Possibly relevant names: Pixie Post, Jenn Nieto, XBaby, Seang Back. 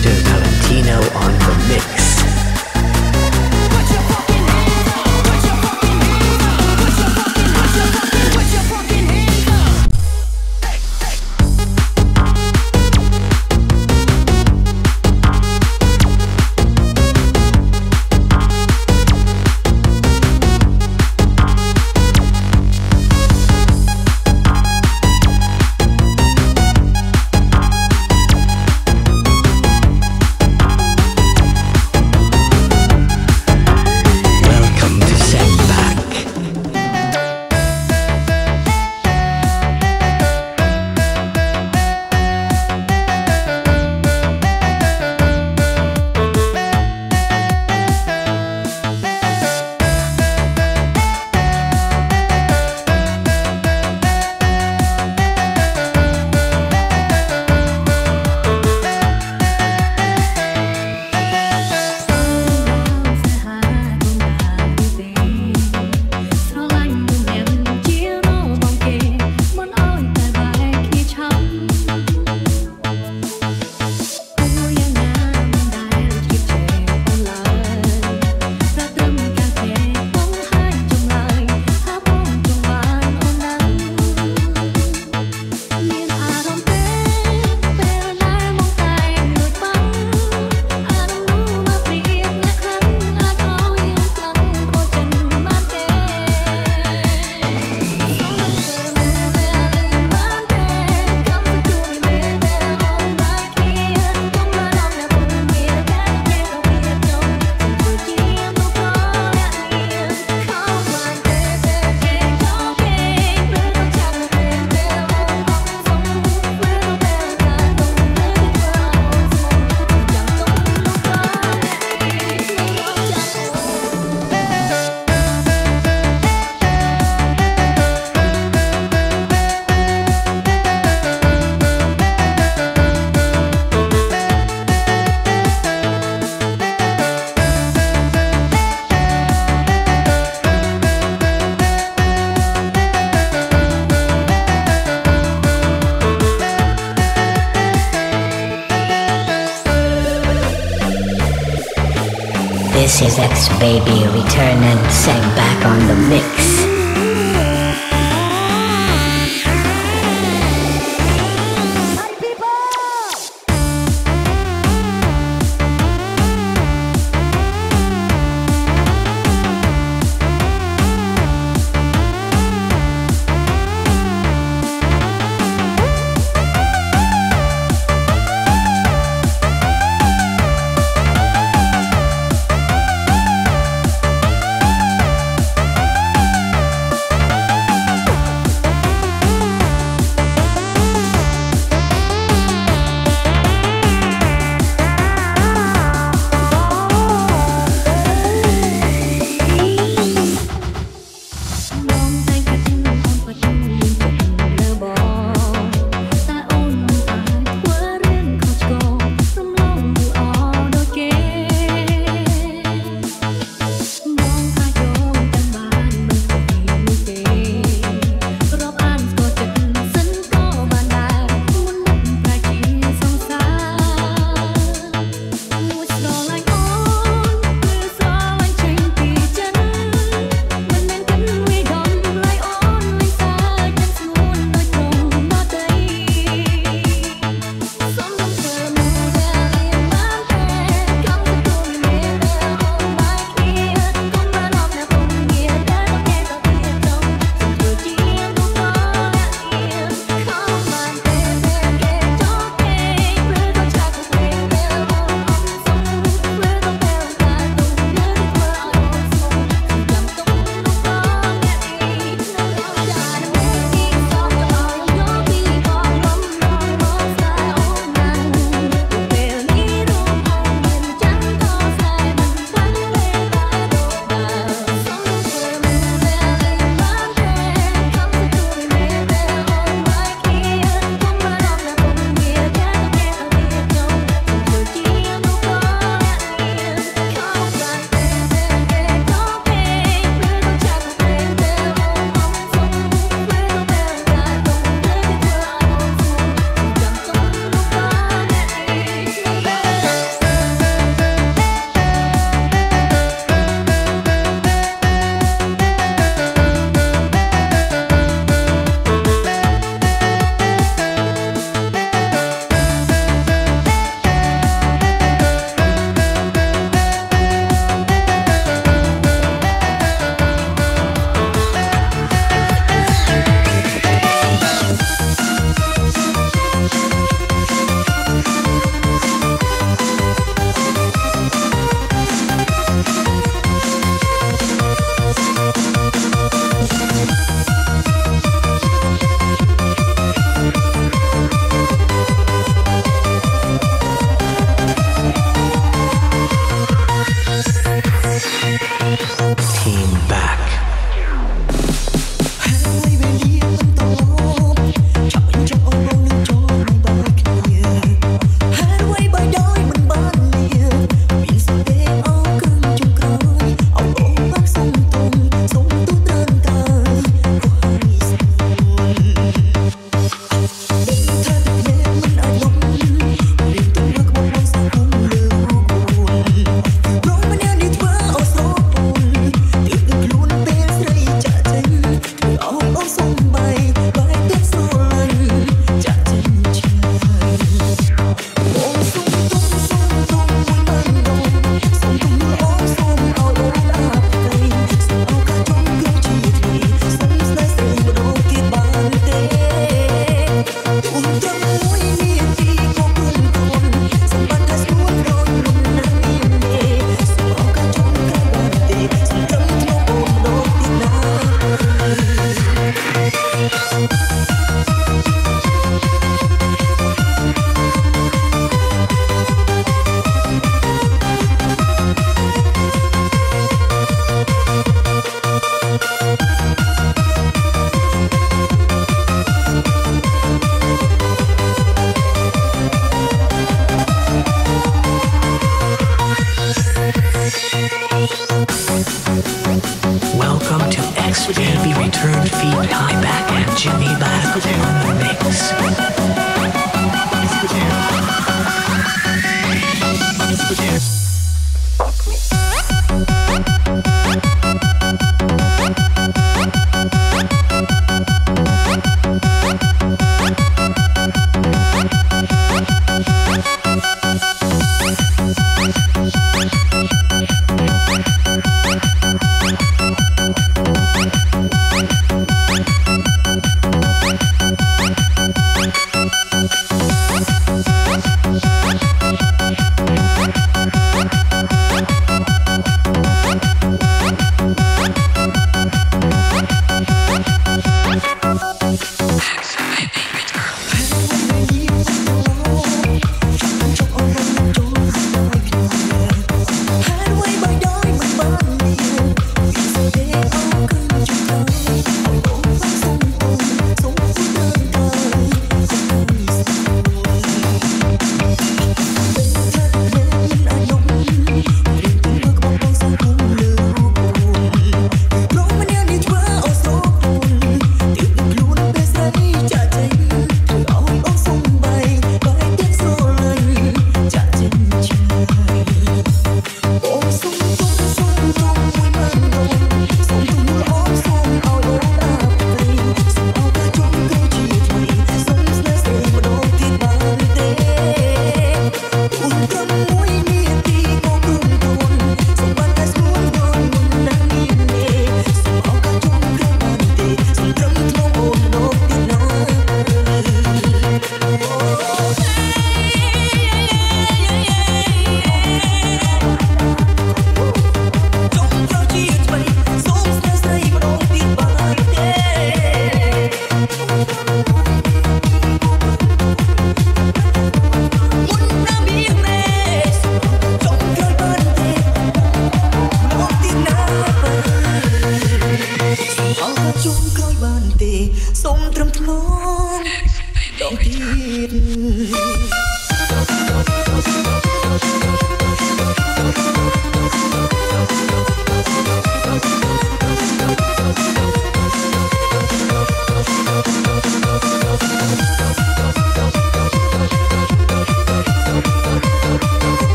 Mr. Valentino on the mix. This is XBaby, return and Seang Back on the mix.